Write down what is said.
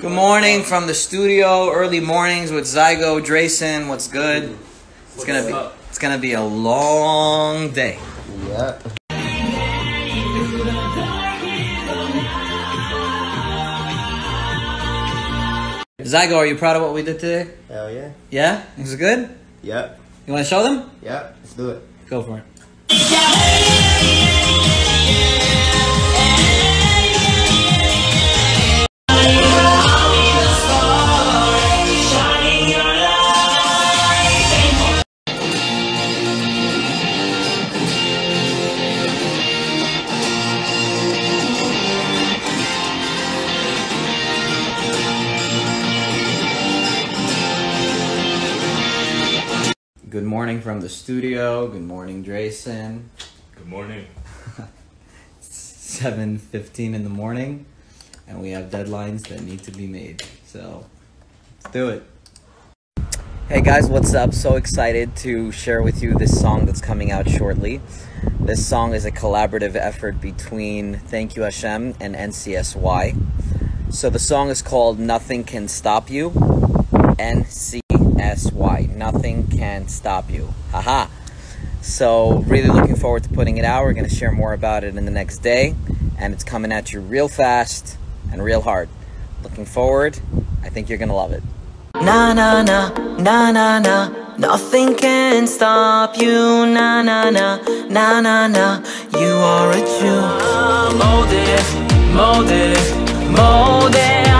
Good morning from the studio, early mornings with Zygo, Drayson. What's good? It's gonna be a long day. Yeah. Zygo, are you proud of what we did today? Hell yeah. Yeah? Was it good? Yeah. You wanna show them? Yeah, let's do it. Go for it. Good morning from the studio. Good morning, Drayson. Good morning. 7:15 in the morning, and we have deadlines that need to be made. So, let's do it. Hey guys, what's up? So excited to share with you this song that's coming out shortly. This song is a collaborative effort between Thank You Hashem and NCSY. So the song is called Nothing Can Stop You. NCSY, Nothing Can Stop You. Haha. So really looking forward to putting it out. We're going to share more about it in the next day, and it's coming at you real fast and real hard. Looking forward. I think you're going to love it. Na na na na na na, nothing can stop you. Na na na na na na, you are a Jew. Molded, molded, molded.